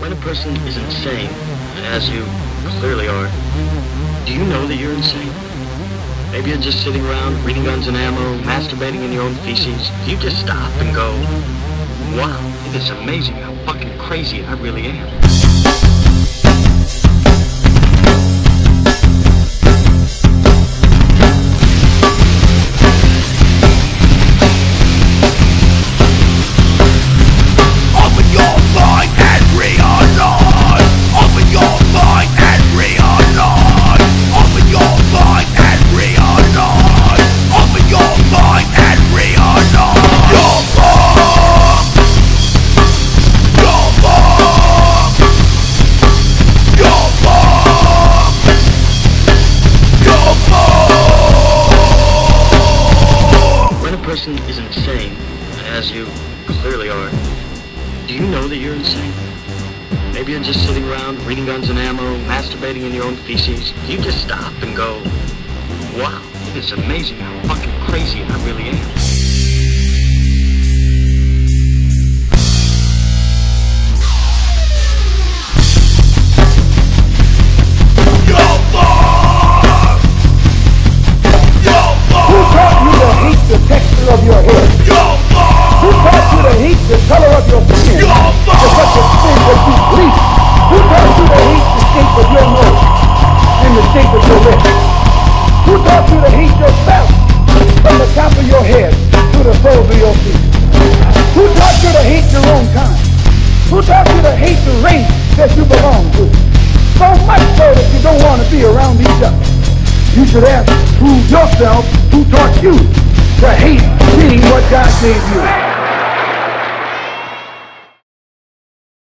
When a person is insane, as you clearly are, do you know that you're insane? Maybe you're just sitting around, reading Guns and Ammo, masturbating in your own feces. You just stop and go, wow, it is amazing how fucking crazy I really am. Is insane, as you clearly are, do you know that you're insane? Maybe you're just sitting around, reading Guns and Ammo, masturbating in your own feces. You just stop and go, wow, it's amazing how fucking crazy I really am. Who taught you to hate yourself from the top of your head to the soles of your feet? Who taught you to hate your own kind? Who taught you to hate the race that you belong to? So much so that you don't want to be around each other. You should ask, prove yourself, who taught you to hate being what God gave you?